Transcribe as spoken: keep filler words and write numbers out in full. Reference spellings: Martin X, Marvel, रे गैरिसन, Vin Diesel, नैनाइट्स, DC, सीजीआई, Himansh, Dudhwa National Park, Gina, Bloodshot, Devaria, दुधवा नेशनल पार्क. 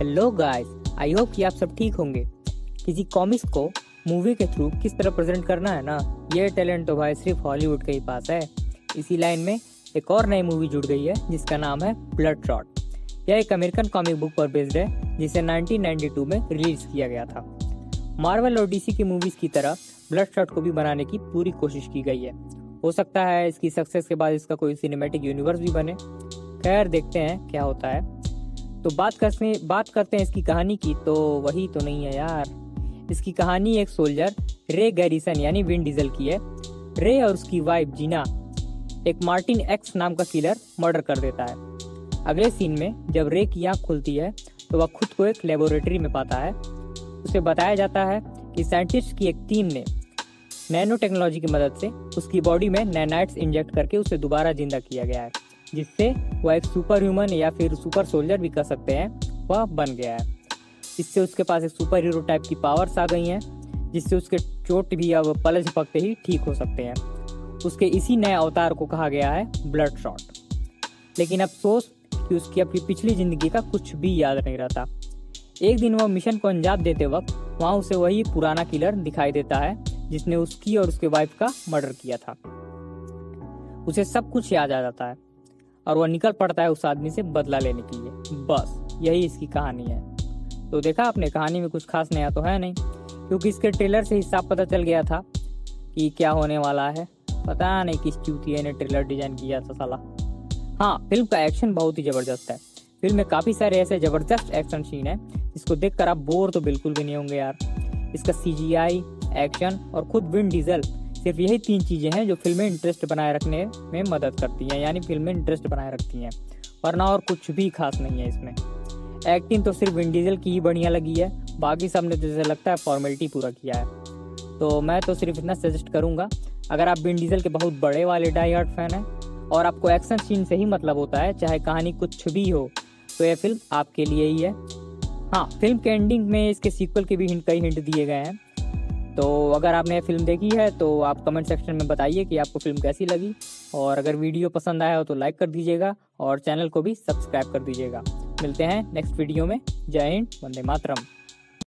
Hello guys, I hope कि आप सब ठीक होंगे। किसी कॉमिक्स को मूवी के थ्रू किस तरह प्रेजेंट करना है ना, ये टैलेंट तो भाई सिर्फ हॉलीवुड के ही पास है। इसी लाइन में एक और नई मूवी जुड़ गई है जिसका नाम है ब्लड शॉट। यह एक अमेरिकन कॉमिक बुक पर बेस्ड है जिसे नाइनटीन नाइंटी टू में रिलीज किया गया था। मार्वल और डीसी की मूवीज की तरह ब्लड शॉट को भी बनाने की पूरी कोशिश की गई है। हो सकता है इसकी सक्सेस के बाद इसका कोई सिनेमैटिक यूनिवर्स भी बने। खैर, देखते हैं क्या होता है। तो बात करते बात करते हैं इसकी कहानी की, तो वही तो नहीं है यार। इसकी कहानी एक सोल्जर रे गैरिसन यानी विन डीजल की है। रे और उसकी वाइफ जीना एक मार्टिन एक्स नाम का किलर मर्डर कर देता है। अगले सीन में जब रे की आँख खुलती है तो वह खुद को एक लेबोरेटरी में पाता है। उसे बताया जाता है कि साइंटिस्ट की एक टीम ने नैनो टेक्नोलॉजी की मदद से उसकी बॉडी में नैनाइट्स इंजेक्ट करके उसे दोबारा जिंदा किया गया है, जिससे वह एक सुपर ह्यूमन या फिर सुपर सोल्जर भी कह सकते हैं, वह बन गया है। इससे उसके पास एक सुपर हीरो टाइप की पावर्स आ गई हैं, जिससे उसके चोट भी अब पल झपकते ही ठीक हो सकते हैं। उसके इसी नए अवतार को कहा गया है ब्लड शॉट। लेकिन अफसोस कि उसकी अपनी पिछली जिंदगी का कुछ भी याद नहीं रहता। एक दिन वह मिशन को अंजाम देते वक्त वहाँ उसे वही पुराना किलर दिखाई देता है जिसने उसकी और उसके वाइफ का मर्डर किया था। उसे सब कुछ याद आ जाता है और वह निकल पड़ता है उस आदमी से बदला लेने के लिए। बस यही इसकी कहानी है। तो देखा आपने, कहानी में कुछ खास नया तो है नहीं, क्योंकि इसके ट्रेलर से ही साफ पता चल गया था कि क्या होने वाला है। पता नहीं किस चूतिए ने ट्रेलर डिजाइन किया था साला। हाँ, फिल्म का एक्शन बहुत ही ज़बरदस्त है। फिल्म में काफ़ी सारे ऐसे ज़बरदस्त एक्शन सीन हैं जिसको देखकर आप बोर तो बिल्कुल भी नहीं होंगे यार। इसका सीजीआई, एक्शन और खुद विन डीजल, सिर्फ यही तीन चीज़ें हैं जो फिल्में इंटरेस्ट बनाए रखने में मदद करती हैं, यानी फिल्में इंटरेस्ट बनाए रखती हैं, वरना और कुछ भी खास नहीं है इसमें। एक्टिंग तो सिर्फ विन डीजल की ही बढ़िया लगी है, बाकी सब ने जैसे लगता है फॉर्मेलिटी पूरा किया है। तो मैं तो सिर्फ इतना सजेस्ट करूँगा, अगर आप विन डीजल के बहुत बड़े वाले डाई हार्ड फैन हैं और आपको एक्शन सीन से ही मतलब होता है, चाहे कहानी कुछ भी हो, तो यह फिल्म आपके लिए ही है। हाँ, फिल्म के एंडिंग में इसके सीक्वल के भी हिंट कई हिंट दिए गए हैं। तो अगर आपने यह फिल्म देखी है तो आप कमेंट सेक्शन में बताइए कि आपको फिल्म कैसी लगी, और अगर वीडियो पसंद आया हो तो लाइक कर दीजिएगा और चैनल को भी सब्सक्राइब कर दीजिएगा। मिलते हैं नेक्स्ट वीडियो में। जय हिंद, वंदे मातरम।